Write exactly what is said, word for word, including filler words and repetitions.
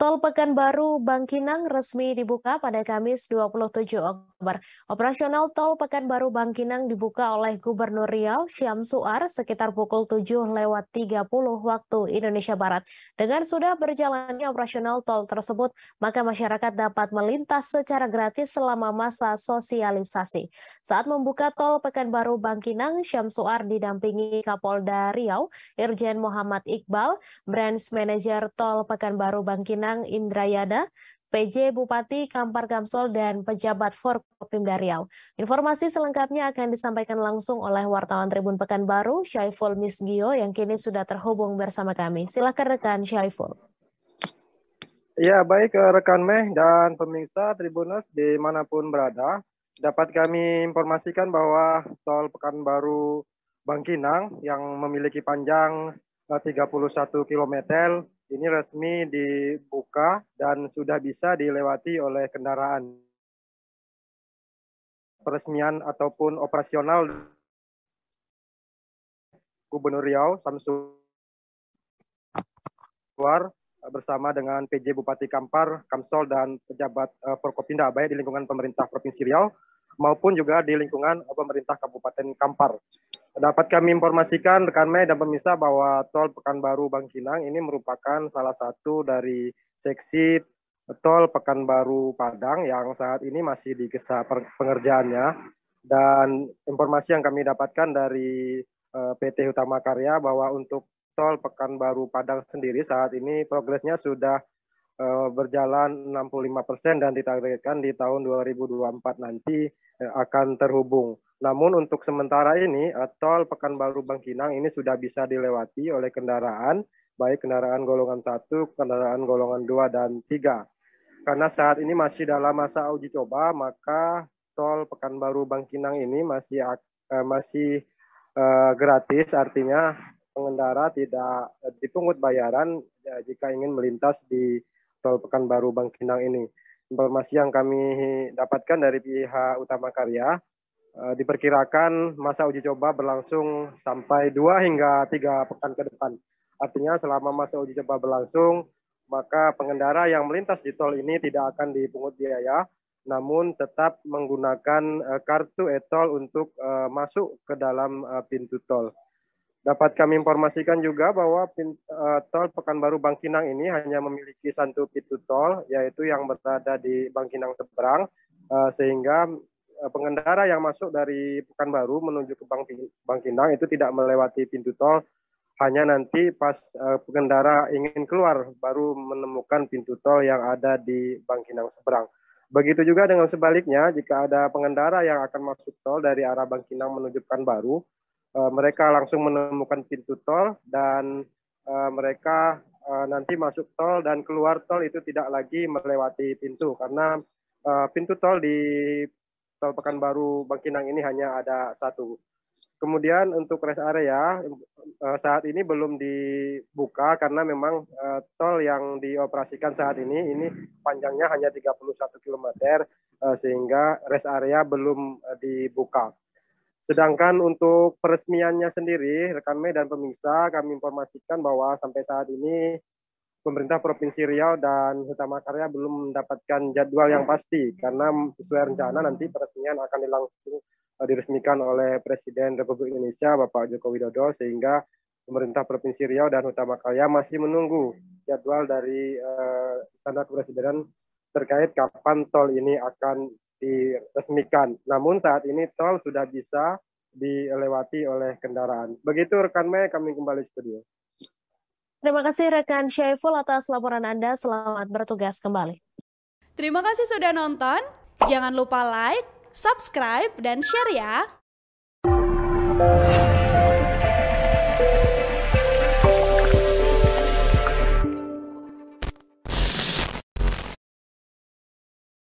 Tol Pekanbaru Bangkinang resmi dibuka pada Kamis dua puluh tujuh Oktober. Operasional Tol Pekanbaru Bangkinang dibuka oleh Gubernur Riau Syamsuar sekitar pukul tujuh lewat tiga puluh waktu Indonesia Barat. Dengan sudah berjalannya operasional tol tersebut, maka masyarakat dapat melintas secara gratis selama masa sosialisasi. Saat membuka Tol Pekanbaru Bangkinang, Syamsuar didampingi Kapolda Riau, Irjen Muhammad Iqbal, Branch Manager Tol Pekanbaru Bangkinang Indrayana, P J Bupati Kampar Kamsol, dan pejabat Forkopimda Riau. Informasi selengkapnya akan disampaikan langsung oleh wartawan Tribun Pekanbaru, Syaiful Misgio, yang kini sudah terhubung bersama kami. Silakan rekan Syaiful. Ya, baik rekan Meh dan pemirsa Tribuners dimanapun berada, dapat kami informasikan bahwa Tol Pekanbaru Bangkinang yang memiliki panjang tiga puluh satu kilometer ini resmi dibuka dan sudah bisa dilewati oleh kendaraan. Peresmian ataupun operasional Gubernur Riau Syamsuar bersama dengan P J Bupati Kampar, Kamsol, dan pejabat Forkopimda, baik di lingkungan pemerintah Provinsi Riau maupun juga di lingkungan pemerintah Kabupaten Kampar. Dapat kami informasikan rekan Mei dan pemirsa bahwa Tol Pekanbaru Bangkinang ini merupakan salah satu dari seksi Tol Pekanbaru Padang yang saat ini masih digesa pengerjaannya. Dan informasi yang kami dapatkan dari P T Hutama Karya bahwa untuk Tol Pekanbaru Padang sendiri saat ini progresnya sudah berjalan enam puluh lima persen dan ditargetkan di tahun dua ribu dua puluh empat nanti akan terhubung. Namun untuk sementara ini, Tol Pekanbaru Bangkinang ini sudah bisa dilewati oleh kendaraan, baik kendaraan golongan satu, kendaraan golongan dua, dan tiga. Karena saat ini masih dalam masa uji coba, maka Tol Pekanbaru Bangkinang ini masih uh, masih uh, gratis, artinya pengendara tidak dipungut bayaran uh, jika ingin melintas di Tol Pekanbaru Bangkinang ini. Informasi yang kami dapatkan dari pihak Utama Karya, diperkirakan masa uji coba berlangsung sampai dua hingga tiga pekan ke depan. Artinya selama masa uji coba berlangsung, maka pengendara yang melintas di tol ini tidak akan dipungut biaya, namun tetap menggunakan kartu E-Tol untuk masuk ke dalam pintu tol. Dapat kami informasikan juga bahwa Tol Pekanbaru Bangkinang ini hanya memiliki satu pintu tol, yaitu yang berada di Bangkinang seberang, sehingga pengendara yang masuk dari Pekanbaru menuju ke Bangkinang itu tidak melewati pintu tol, hanya nanti pas pengendara ingin keluar baru menemukan pintu tol yang ada di Bangkinang seberang. Begitu juga dengan sebaliknya, jika ada pengendara yang akan masuk tol dari arah Bangkinang menuju Pekanbaru, mereka langsung menemukan pintu tol dan mereka nanti masuk tol dan keluar tol itu tidak lagi melewati pintu, karena pintu tol di Tol Pekanbaru Bangkinang ini hanya ada satu. Kemudian untuk rest area saat ini belum dibuka karena memang tol yang dioperasikan saat ini ini panjangnya hanya tiga puluh satu kilometer sehingga rest area belum dibuka. Sedangkan untuk peresmiannya sendiri, rekan Mei dan pemirsa, kami informasikan bahwa sampai saat ini Pemerintah Provinsi Riau dan Hutama Karya belum mendapatkan jadwal yang pasti, karena sesuai rencana nanti peresmian akan dilangsung diresmikan oleh Presiden Republik Indonesia Bapak Joko Widodo, sehingga Pemerintah Provinsi Riau dan Hutama Karya masih menunggu jadwal dari uh, Istana Kepresidenan terkait kapan tol ini akan diresmikan. Namun saat ini tol sudah bisa dilewati oleh kendaraan. Begitu rekan Mei, kami kembali studio. Terima kasih rekan Syaiful atas laporan Anda. Selamat bertugas kembali. Terima kasih sudah nonton. Jangan lupa like, subscribe, dan share ya.